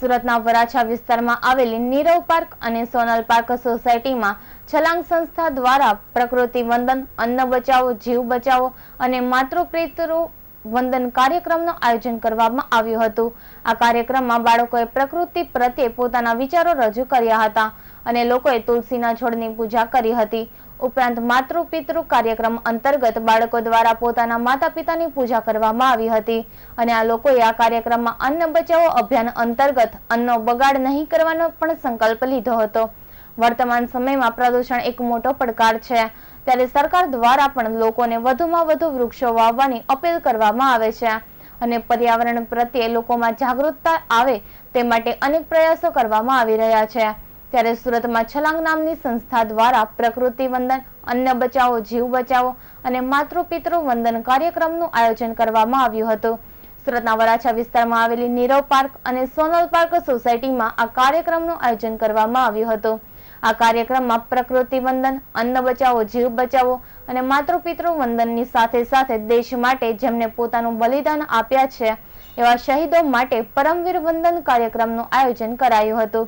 સુરતના વરાછા વિસ્તારમાં આવેલી નીરવ પાર્ક અને સોનલ પાર્ક સોસાયટીમાં છલાંગ સંસ્થા દ્વારા પ્રકૃતિ વંદન, અન્ન બચાવો જીવ બચાવો અને માતૃપિતૃ વંદન કાર્યક્રમનું આયોજન કરવામાં આવ્યું હતું। આ કાર્યક્રમમાં બાળકોએ પ્રકૃતિ પ્રત્યે પોતાના વિચારો રજૂ કર્યા હતા અને લોકોએ તુલસીના છોડની પૂજા કરી હતી। ઉપરાંત માતૃપિતૃ કાર્યક્રમ અંતર્ગત બાળકો દ્વારા પોતાના માતા-પિતાની પૂજા કરવામાં આવી હતી અને આ લોકોએ આ કાર્યક્રમમાં અન્ન બચાવો અભિયાન અંતર્ગત અન્નનો બગાડ નહીં કરવાનો પણ સંકલ્પ લીધો હતો। वर्तमान समय में प्रदूषण एक मोटो પડકાર છે, ત્યારે સરકાર દ્વારા પણ લોકોને વધુમાં વધુ વૃક્ષો વાવવાની અપીલ કરવામાં આવે છે અને પર્યાવરણ પ્રત્યે લોકોમાં જાગૃતતા આવે તે માટે અનેક પ્રયાસો કરવામાં આવી રહ્યા છે। ત્યારે સુરતમાં છલાંગ નામની સંસ્થા દ્વારા પ્રકૃતિ વંદન, અન્ન બચાવો જીવ બચાવો અને માતૃપિતૃ વંદન કાર્યક્રમનું આયોજન કરવામાં આવ્યું હતું। સુરતના વરાછા વિસ્તારમાં આવેલી નીરવ પાર્ક અને સોનલ પાર્ક સોસાયટીમાં આ કાર્યક્રમનું આયોજન કરવામાં આવ્યું હતું। આ કાર્યક્રમમાં પ્રકૃતિ વંદન, અન્ન બચાવો જીવ બચાવો અને માતૃપિતૃ વંદનની સાથે સાથે દેશ માટે જેમને પોતાનું બલિદાન આપ્યા છે એવા શહીદો માટે પરમવીર વંદન કાર્યક્રમનું આયોજન કરાયું હતું।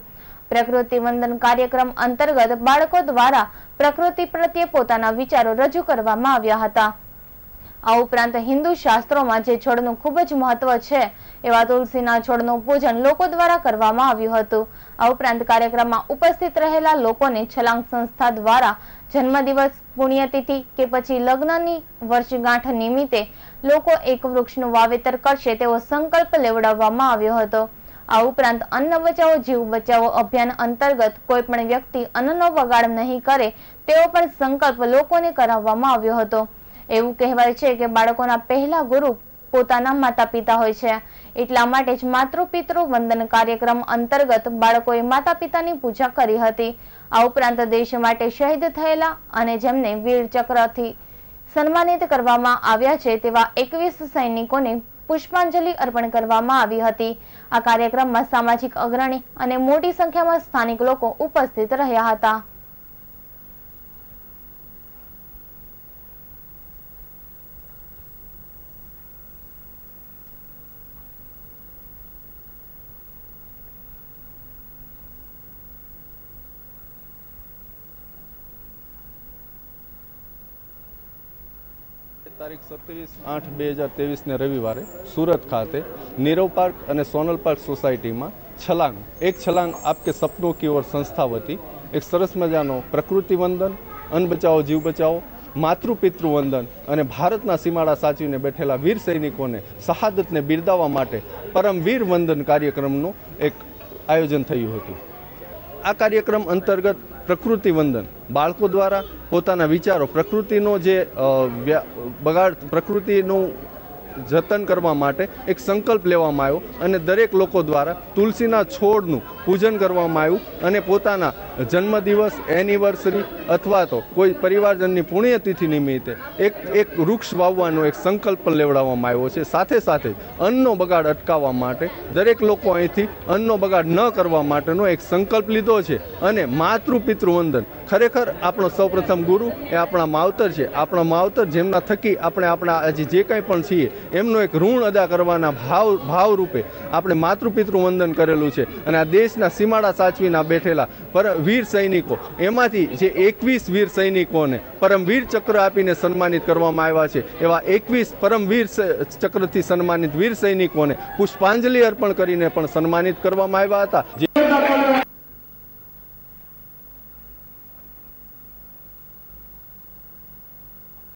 પ્રકૃતિ વંદન કાર્યક્રમ અંતર્ગત બાળકો દ્વારા પ્રકૃતિ પ્રત્યે પોતાના વિચારો રજૂ કરવામાં આવ્યા હતા। આ ઉપરાંત હિન્દુ શાસ્ત્રોમાં જે છોડનું ખૂબ જ મહત્વ છે એવા તુલસીના છોડનું પૂજન લોકો દ્વારા કરવામાં આવ્યું હતું। આ ઉપરાંત કાર્યક્રમમાં ઉપસ્થિત રહેલા લોકોને છલાંગ સંસ્થા દ્વારા જન્મદિવસ, પુણ્યતિથિ કે પછી લગ્નની વર્ષગાંઠ નિમિત્તે લોકો એક વૃક્ષનું વાવેતર કરશે તેવો સંકલ્પ લેવડાવવામાં આવ્યો હતો। આ ઉપરાંત અન્ન બચાવો જીવ બચાવો અભિયાન અંતર્ગત કોઈ પણ વ્યક્તિ અન્નનો બગાડ નહીં કરે તેવો પણ સંકલ્પ લોકોને કરાવવામાં આવ્યો હતો। એવું કહેવાય છે કે બાળકોના પહેલા ગુરુ પોતાના માતા-પિતા હોય છે, એટલા માટે જ માતૃપિતૃ વંદન કાર્યક્રમ અંતર્ગત બાળકોએ માતા-પિતાની પૂજા કરી હતી। આ ઉપરાંત દેશ માટે શહીદ થયેલા અને જેમને વીર ચક્રથી સન્માનિત કરવામાં આવ્યા છે તેવા 21 સૈનિકોને પુષ્પાંજલિ અર્પણ કરવામાં આવી હતી। આ કાર્યક્રમમાં સામાજિક અગ્રણી અને મોટી સંખ્યામાં સ્થાનિક લોકો ઉપસ્થિત રહ્યા હતા। તારીખ 27/8/2023 ને રવિવારે સુરત ખાતે નીરવ પાર્ક અને સોનલ પાર્ક સોસાયટીમાં છલાંગ એક છલાંગ આપકે સપનો કી ઓર સંસ્થા વતી એક સરસ મજાનો પ્રકૃતિ વંદન, અન્ન બચાવો જીવ બચાવો, માતૃપિતૃ વંદન અને ભારતના સીમાડા સાચવીને બેઠેલા વીર સૈનિકોને શહાદતને બિરદાવવા માટે પરમવીર વંદન કાર્યક્રમનું એક આયોજન થયું હતું। આ કાર્યક્રમ અંતર્ગત પ્રકૃતિ વંદન બાળકો દ્વારા પોતાના વિચારો પ્રકૃતિનો જે બગાડ, પ્રકૃતિનું જતન કરવા માટે એક સંકલ્પ લેવામાં આવ્યો અને દરેક લોકો દ્વારા તુલસીના છોડનું પૂજન કરવામાં આવ્યું અને પોતાના જન્મદિવસ, એનિવર્સરી અથવા તો કોઈ પરિવારજનની પુણ્યતિથિ નિમિત્તે એક વૃક્ષ વાવવાનો એક સંકલ્પ લેવડાવવામાં આવ્યો છે। સાથે સાથે અન્નનો બગાડ અટકાવવા માટે દરેક લોકો અહીંથી અન્નનો બગાડ ન કરવા માટેનો એક સંકલ્પ લીધો છે અને માતૃપિતૃ વંદન, ખરેખર આપણો સૌપ્રથમ ગુરુ એ આપણા માવતર છે। આપણા માવતર જેમના થકી આપણે આપણા આજે જે કંઈ પણ છીએ એમનો એક ઋણ અદા કરવાના ભાવરૂપે આપણે માતૃપિતૃ વંદન કરેલું છે અને આ દેશના સીમાડા સાચવીના બેઠેલા વીર સૈનિકો, એમાંથી જે 21 વીર સૈનિકોને પરમવીર ચક્ર આપીને સન્માનિત કરવામાં આવ્યા છે એવા 21 પરમવીર ચક્રથી સન્માનિત વીર સૈનિકોને પુષ્પાંજલિ અર્પણ કરીને પણ સન્માનિત કરવામાં આવ્યા હતા।